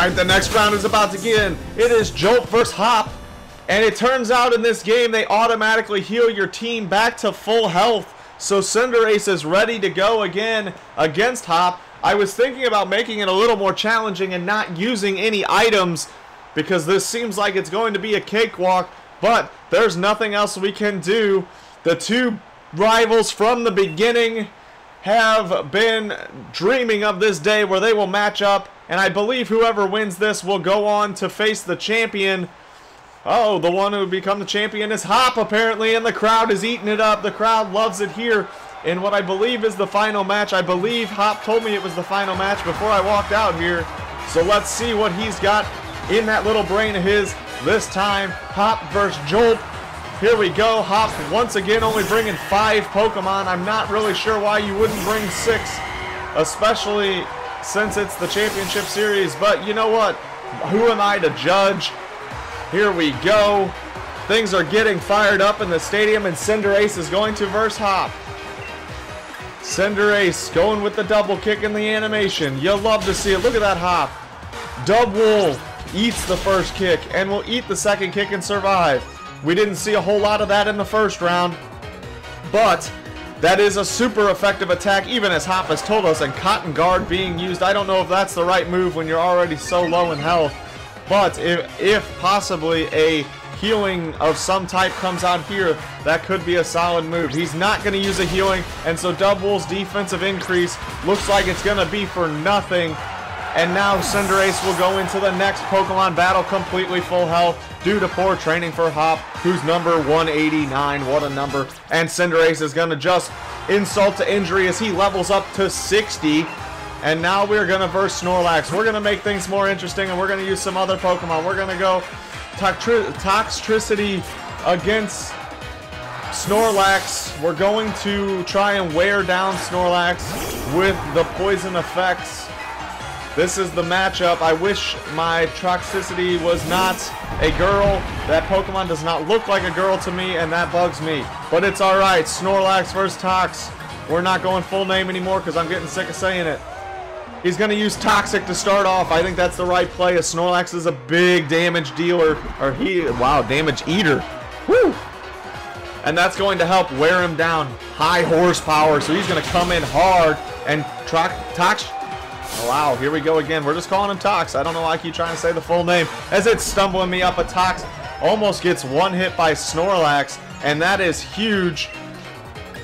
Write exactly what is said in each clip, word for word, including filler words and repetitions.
Alright, the next round is about to begin. It is Jolp versus Hop. And it turns out in this game, they automatically heal your team back to full health. So Cinderace is ready to go again against Hop. I was thinking about making it a little more challenging and not using any items, because this seems like it's going to be a cakewalk, but there's nothing else we can do. The two rivals from the beginning have been dreaming of this day where they will match up, and I believe whoever wins this will go on to face the champion. Oh, the one who become the champion is Hop, apparently, and the crowd is eating it up. The crowd loves it here in what I believe is the final match. I believe Hop told me it was the final match before I walked out here. So let's see what he's got in that little brain of his this time. Hop versus Jolp. Here we go. Hop once again only bringing five Pokemon. I'm not really sure why you wouldn't bring six, especially since it's the championship series. But you know what? Who am I to judge? Here we go. Things are getting fired up in the stadium, and Cinderace is going to verse Hop. Cinderace going with the double kick in the animation. You'll love to see it. Look at that Hop. Dubwool eats the first kick and will eat the second kick and survive. We didn't see a whole lot of that in the first round, but that is a super effective attack, even as Hop has told us, and Cotton Guard being used. I don't know if that's the right move when you're already so low in health, but if, if possibly a healing of some type comes out here, that could be a solid move. He's not going to use a healing, and so Dubwool's defensive increase looks like it's going to be for nothing. And now Cinderace will go into the next Pokemon battle completely full health due to poor training for Hop, who's number one eighty-nine. What a number. And Cinderace is going to just insult to injury as he levels up to sixty. And now we're going to verse Snorlax. We're going to make things more interesting, and we're going to use some other Pokemon. We're going to go Toxtricity against Snorlax. We're going to try and wear down Snorlax with the poison effects. This is the matchup. I wish my Toxtricity was not a girl. That Pokemon does not look like a girl to me, and that bugs me. But it's all right. Snorlax versus Tox. We're not going full name anymore because I'm getting sick of saying it. He's going to use Toxic to start off. I think that's the right play, as Snorlax is a big damage dealer. Or he, wow, damage eater. Woo! And that's going to help wear him down. High horsepower, so he's going to come in hard, and Tox... Wow, here we go again. We're just calling him Tox. I don't know why I keep trying to say the full name, as it's stumbling me up. A Tox almost gets one hit by Snorlax, and that is huge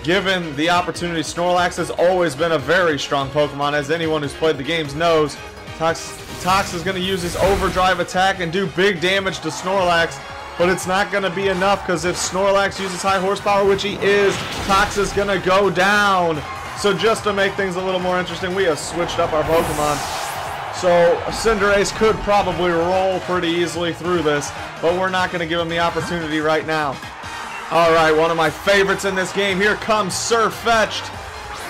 given the opportunity. Snorlax has always been a very strong Pokemon, as anyone who's played the games knows. Tox, Tox is going to use his overdrive attack and do big damage to Snorlax, but it's not going to be enough, because if Snorlax uses high horsepower, which he is, Tox is going to go down. So just to make things a little more interesting, we have switched up our Pokemon. So Cinderace could probably roll pretty easily through this, but we're not going to give him the opportunity right now. All right, one of my favorites in this game. Here comes Sirfetch'd.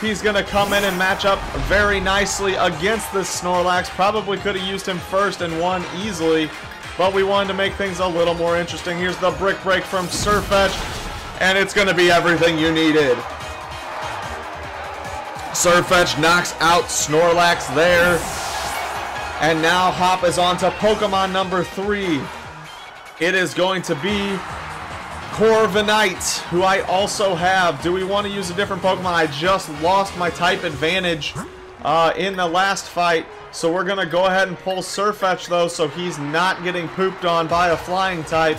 He's going to come in and match up very nicely against this Snorlax. Probably could have used him first and won easily, but we wanted to make things a little more interesting. Here's the Brick Break from Sirfetch'd, and it's going to be everything you needed. Sirfetch'd knocks out Snorlax there. And now Hop is on to Pokemon number three. It is going to be Corviknight, who I also have. Do we want to use a different Pokemon? I just lost my type advantage uh, in the last fight. So we're going to go ahead and pull Sirfetch'd, though, so he's not getting pooped on by a flying type.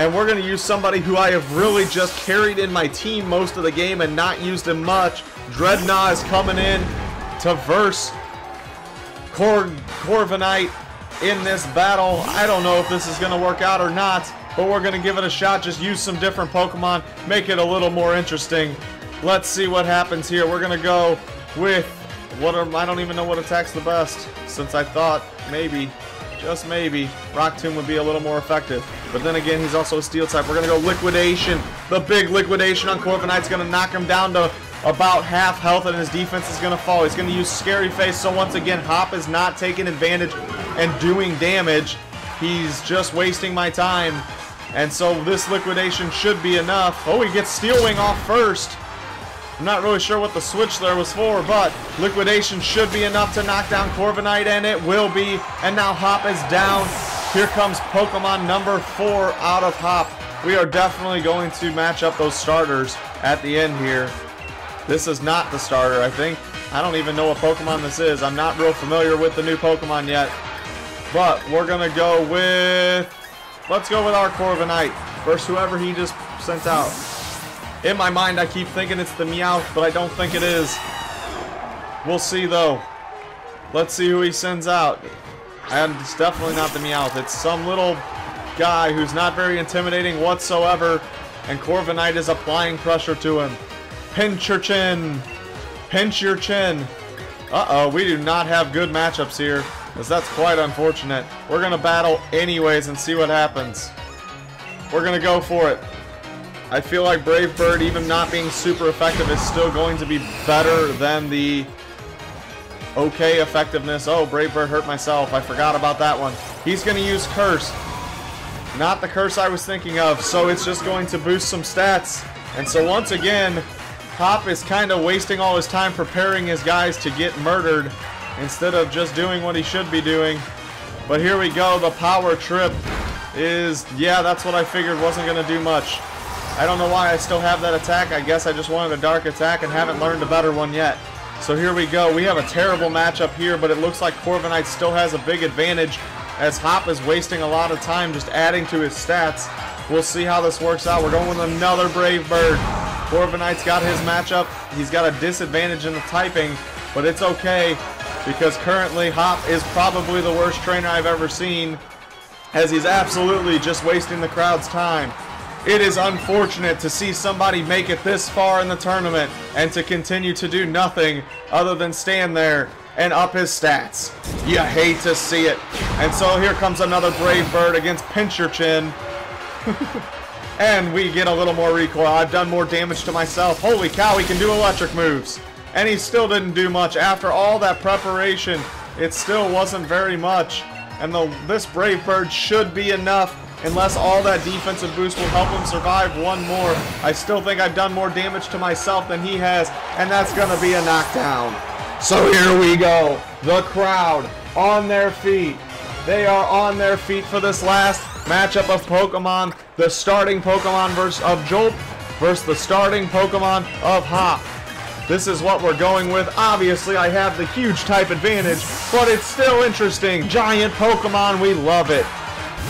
And we're going to use somebody who I have really just carried in my team most of the game and not used him much. Drednaw is coming in to verse Cor Corviknight in this battle. I don't know if this is going to work out or not, but we're going to give it a shot. Just use some different Pokemon, make it a little more interesting. Let's see what happens here. We're going to go with what are, I don't even know what attacks the best, since I thought maybe, just maybe, Rock Tomb would be a little more effective. But then again, he's also a Steel type. We're going to go Liquidation. The big Liquidation on Corviknight's going to knock him down to about half health, and his defense is going to fall. He's going to use Scary Face, so once again, Hop is not taking advantage and doing damage. He's just wasting my time, and so this Liquidation should be enough. Oh, he gets Steel Wing off first. I'm not really sure what the switch there was for, but Liquidation should be enough to knock down Corviknight, and it will be. And now Hop is down. Here comes Pokemon number four out of Hop. We are definitely going to match up those starters at the end here. This is not the starter, I think. I don't even know what Pokemon this is. I'm not real familiar with the new Pokemon yet. But we're going to go with... Let's go with our Corviknight versus whoever he just sent out. In my mind, I keep thinking it's the Meowth, but I don't think it is. We'll see, though. Let's see who he sends out. And it's definitely not the Meowth. It's some little guy who's not very intimidating whatsoever. And Corviknight is applying pressure to him. Pinchurchin. Pinchurchin. Uh-oh, we do not have good matchups here, because that's quite unfortunate. We're going to battle anyways and see what happens. We're going to go for it. I feel like Brave Bird, even not being super effective, is still going to be better than the okay effectiveness. Oh, Brave Bird hurt myself. I forgot about that one. He's going to use Curse. Not the Curse I was thinking of, so it's just going to boost some stats. And so once again, Hop is kind of wasting all his time preparing his guys to get murdered instead of just doing what he should be doing. But here we go. The power trip is, yeah, that's what I figured wasn't going to do much. I don't know why I still have that attack. I guess I just wanted a dark attack and haven't learned a better one yet. So here we go. We have a terrible matchup here, but it looks like Corviknight still has a big advantage as Hop is wasting a lot of time just adding to his stats. We'll see how this works out. We're going with another Brave Bird. Corviknight's got his matchup. He's got a disadvantage in the typing, but it's okay because currently Hop is probably the worst trainer I've ever seen as he's absolutely just wasting the crowd's time. It is unfortunate to see somebody make it this far in the tournament and to continue to do nothing other than stand there and up his stats. You hate to see it. And so here comes another Brave Bird against Pinchurchin. And we get a little more recoil. I've done more damage to myself. Holy cow, he can do electric moves. And he still didn't do much. After all that preparation, it still wasn't very much. And the, this Brave Bird should be enough. Unless all that defensive boost will help him survive one more. I still think I've done more damage to myself than he has, and that's going to be a knockdown. So here we go. The crowd on their feet. They are on their feet for this last matchup of Pokemon. The starting Pokemon versus of Jolp versus the starting Pokemon of Hop. This is what we're going with. Obviously, I have the huge type advantage, but it's still interesting. Giant Pokemon, we love it.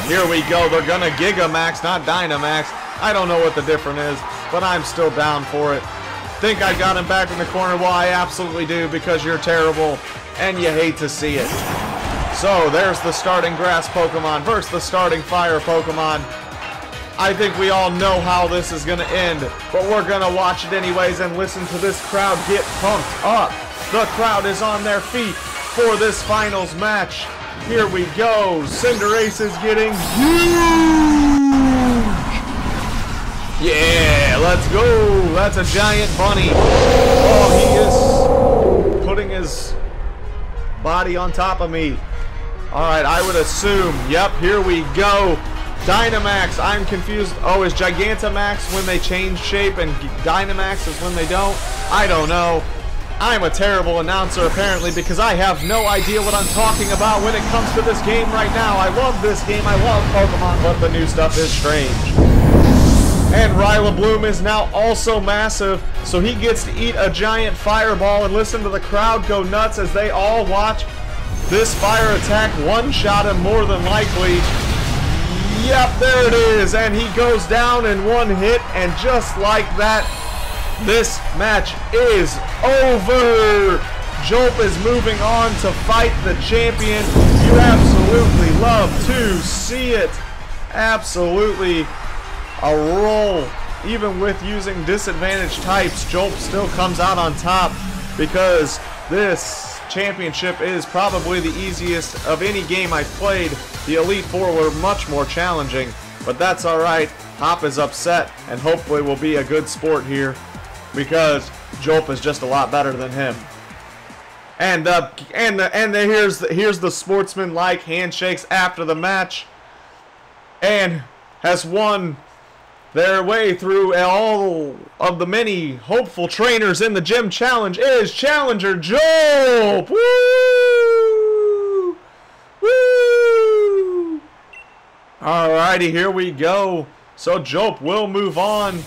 Here we go. They're going to Gigamax, not Dynamax. I don't know what the difference is, but I'm still down for it. Think I got him back in the corner. Well, I absolutely do because you're terrible, and you hate to see it. So there's the starting Grass Pokemon versus the starting Fire Pokemon. I think we all know how this is going to end, but we're going to watch it anyways and listen to this crowd get pumped up. The crowd is on their feet for this finals match. Here we go. Cinderace is getting huge. Yeah, let's go. That's a giant bunny. Oh, he is putting his body on top of me. All right, I would assume. Yep, here we go. Dynamax, I'm confused. Oh, is Gigantamax when they change shape and Dynamax is when they don't? I don't know. I'm a terrible announcer, apparently, because I have no idea what I'm talking about when it comes to this game right now. I love this game. I love Pokemon, but the new stuff is strange. And Rillaboom is now also massive, so he gets to eat a giant fireball and listen to the crowd go nuts as they all watch this fire attack one-shot him more than likely. Yep, there it is, and he goes down in one hit, and just like that, this match is over. Jolp is moving on to fight the champion. You absolutely love to see it. Absolutely a roll. Even with using disadvantaged types, Jolp still comes out on top because this championship is probably the easiest of any game I've played. The Elite Four were much more challenging, but that's all right. Hop is upset and hopefully will be a good sport here, because Jolp is just a lot better than him. And uh, and uh, and the, here's the, here's the sportsman-like handshakes after the match, and has won Their way through all of the many hopeful trainers in the gym challenge is Challenger Jolp! Woo! Woo! Alrighty, here we go. So Jolp will move on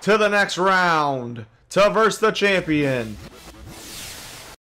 to the next round to verse the champion.